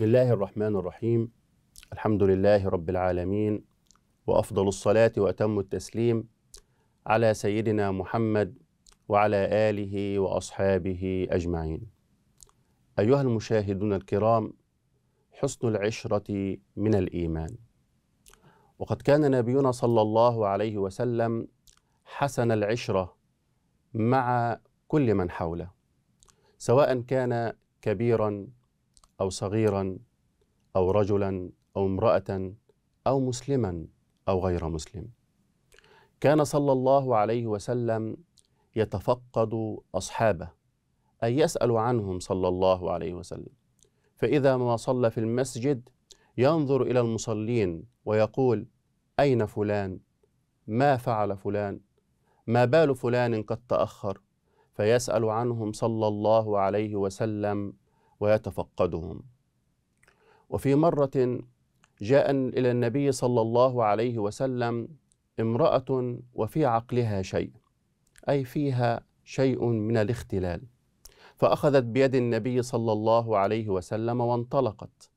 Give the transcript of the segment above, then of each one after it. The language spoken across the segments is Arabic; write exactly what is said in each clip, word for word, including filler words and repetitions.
بسم الله الرحمن الرحيم. الحمد لله رب العالمين، وأفضل الصلاة وأتم التسليم على سيدنا محمد وعلى آله وأصحابه أجمعين. أيها المشاهدون الكرام، حسن العشرة من الإيمان. وقد كان نبينا صلى الله عليه وسلم حسن العشرة مع كل من حوله، سواء كان كبيرا أو صغيرا أو رجلا أو امرأة أو مسلما أو غير مسلم. كان صلى الله عليه وسلم يتفقد أصحابه، أي يسأل عنهم صلى الله عليه وسلم، فإذا ما صلى في المسجد ينظر إلى المصلين ويقول: أين فلان؟ ما فعل فلان؟ ما بال فلان قد تأخر؟ فيسأل عنهم صلى الله عليه وسلم ويتفقدهم. وفي مرة جاء إلى النبي صلى الله عليه وسلم امرأة وفي عقلها شيء، أي فيها شيء من الاختلال، فأخذت بيد النبي صلى الله عليه وسلم وانطلقت،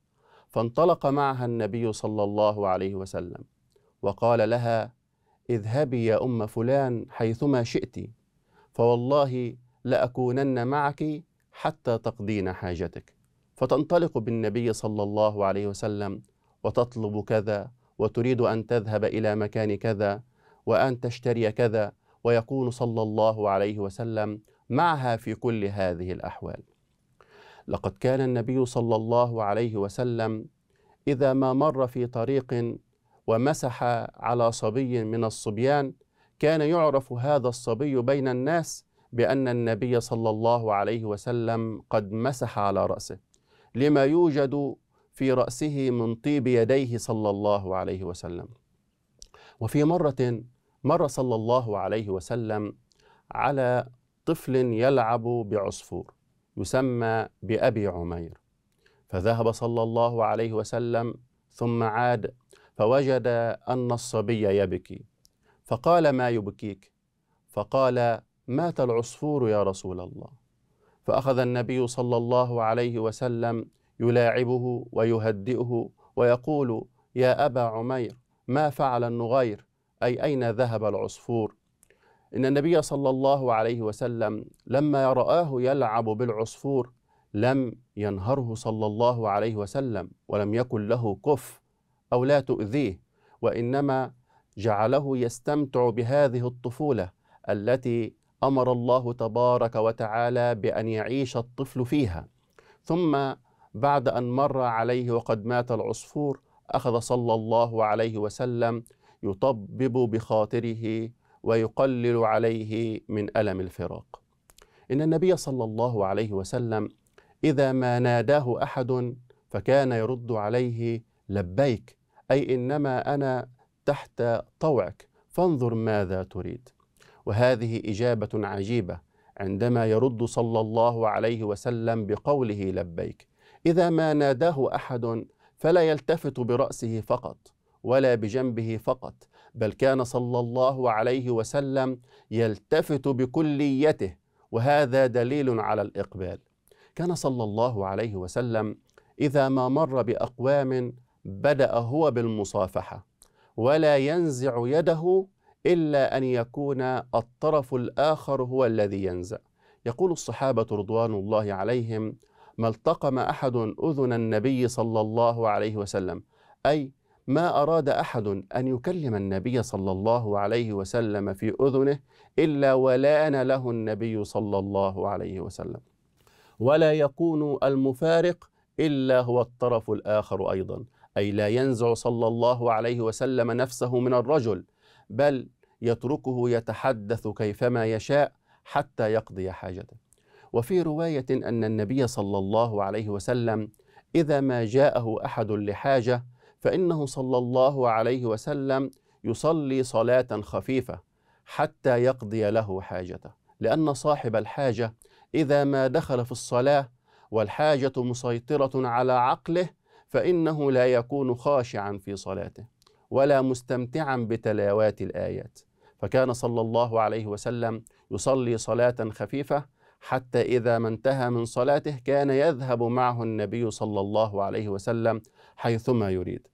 فانطلق معها النبي صلى الله عليه وسلم وقال لها: اذهبي يا أم فلان حيثما شئت، فوالله لأكونن معك حتى تقضين حاجتك. فتنطلق بالنبي صلى الله عليه وسلم وتطلب كذا، وتريد أن تذهب إلى مكان كذا وأن تشتري كذا، ويكون صلى الله عليه وسلم معها في كل هذه الأحوال. لقد كان النبي صلى الله عليه وسلم إذا ما مر في طريق ومسح على صبي من الصبيان كان يعرف هذا الصبي بين الناس بأن النبي صلى الله عليه وسلم قد مسح على رأسه، لما يوجد في رأسه من طيب يديه صلى الله عليه وسلم. وفي مرة مر صلى الله عليه وسلم على طفل يلعب بعصفور يسمى بأبي عمير، فذهب صلى الله عليه وسلم ثم عاد فوجد أن الصبي يبكي، فقال: ما يبكيك؟ فقال: مات العصفور يا رسول الله. فأخذ النبي صلى الله عليه وسلم يلاعبه ويهدئه ويقول: يا أبا عمير، ما فعل النغير؟ أي أين ذهب العصفور؟ إن النبي صلى الله عليه وسلم لما رآه يلعب بالعصفور لم ينهره صلى الله عليه وسلم، ولم يكن له كف أو لا تؤذيه، وإنما جعله يستمتع بهذه الطفولة التي أمر الله تبارك وتعالى بأن يعيش الطفل فيها. ثم بعد أن مر عليه وقد مات العصفور، أخذ صلى الله عليه وسلم يطبب بخاطره ويقلل عليه من ألم الفراق. إن النبي صلى الله عليه وسلم إذا ما ناداه أحد فكان يرد عليه: لبيك، أي إنما أنا تحت طوعك، فانظر ماذا تريد. وهذه إجابة عجيبة عندما يرد صلى الله عليه وسلم بقوله: لبيك. إذا ما ناداه أحد فلا يلتفت برأسه فقط ولا بجنبه فقط، بل كان صلى الله عليه وسلم يلتفت بكليته، وهذا دليل على الإقبال. كان صلى الله عليه وسلم إذا ما مر بأقوام بدأ هو بالمصافحة، ولا ينزع يده إلا أن يكون الطرف الآخر هو الذي ينزع. يقول الصحابة رضوان الله عليهم: ما التقم أحد أذن النبي صلى الله عليه وسلم، أي ما أراد أحد أن يكلم النبي صلى الله عليه وسلم في أذنه إلا ولأن له النبي صلى الله عليه وسلم، ولا يكون المفارق إلا هو الطرف الآخر أيضا، أي لا ينزع صلى الله عليه وسلم نفسه من الرجل، بل يتركه يتحدث كيفما يشاء حتى يقضي حاجته. وفي رواية أن النبي صلى الله عليه وسلم إذا ما جاءه أحد لحاجة فإنه صلى الله عليه وسلم يصلي صلاة خفيفة حتى يقضي له حاجته، لأن صاحب الحاجة إذا ما دخل في الصلاة والحاجة مسيطرة على عقله فإنه لا يكون خاشعا في صلاته ولا مستمتعا بتلاوات الآيات. فكان صلى الله عليه وسلم يصلي صلاة خفيفة حتى إذا ما انتهى من صلاته كان يذهب معه النبي صلى الله عليه وسلم حيثما يريد.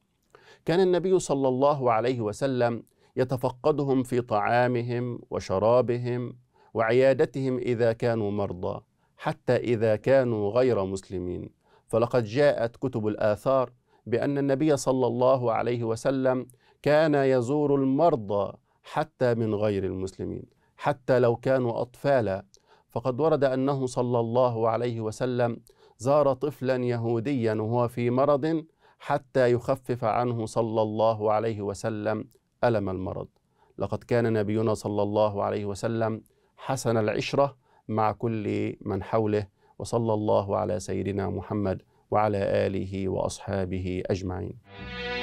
كان النبي صلى الله عليه وسلم يتفقدهم في طعامهم وشرابهم وعيادتهم إذا كانوا مرضى، حتى إذا كانوا غير مسلمين. فلقد جاءت كتب الآثار بأن النبي صلى الله عليه وسلم كان يزور المرضى حتى من غير المسلمين، حتى لو كانوا أطفالا. فقد ورد أنه صلى الله عليه وسلم زار طفلا يهوديا وهو في مرض حتى يخفف عنه صلى الله عليه وسلم ألم المرض. لقد كان نبينا صلى الله عليه وسلم حسن العشرة مع كل من حوله، وصلى الله على سيدنا محمد وعلى آله وأصحابه أجمعين.